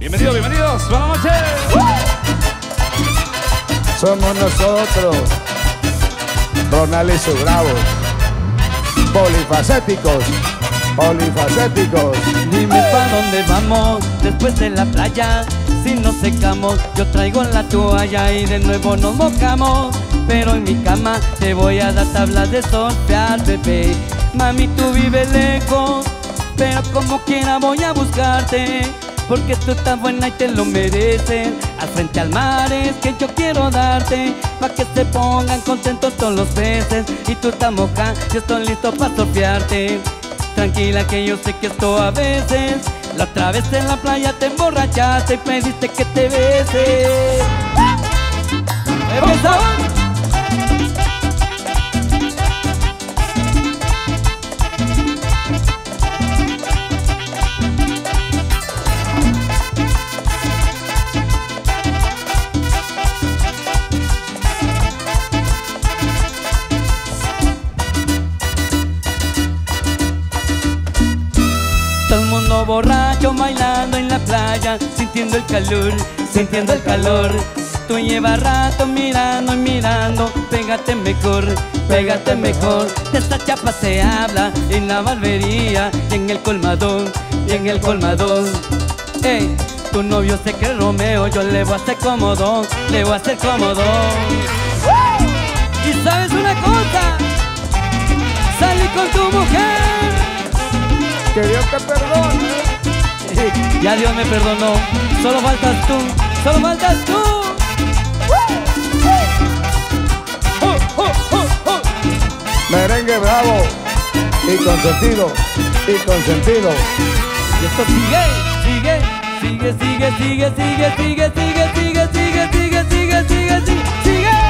Bienvenidos, bienvenidos. Buenas noches. Somos nosotros, Ronald y sus Bravos. Polifacéticos, polifacéticos. Dime pa' dónde vamos después de la playa. Si nos secamos, yo traigo la toalla y de nuevo nos mojamos. Pero en mi cama te voy a dar tablas de sortear, bebé. Mami, tú vives lejos, pero como quiera voy a buscarte, porque tú estás buena y te lo mereces. Al frente al mar es que yo quiero darte, pa' que se pongan contentos todos los peces. Y tú estás moja, yo estoy listo pa' sortearte. Tranquila que yo sé que esto a veces. La otra vez en la playa te emborrachaste y pediste que te bese. ¡Me besaba! Todo el mundo borracho bailando en la playa, sintiendo el calor, sintiendo el calor. Tú llevas rato mirando y mirando, pégate mejor, pégate mejor. De esta chapa se habla en la barbería y en el colmadón, y en el colmadón. Ey, tu novio se cree Romeo, yo le voy a hacer cómodo, le voy a hacer cómodo. Y sabes una cosa, salí con tu mujer. Que Dios te perdone. Sí, ya Dios me perdonó. Solo faltas tú, solo faltas tú. Merengue bravo y consentido, y consentido. Y esto sigue, sigue, sigue, sigue, sigue, sigue, sigue, sigue, sigue, sigue, sigue, sigue, sigue, sigue, sigue.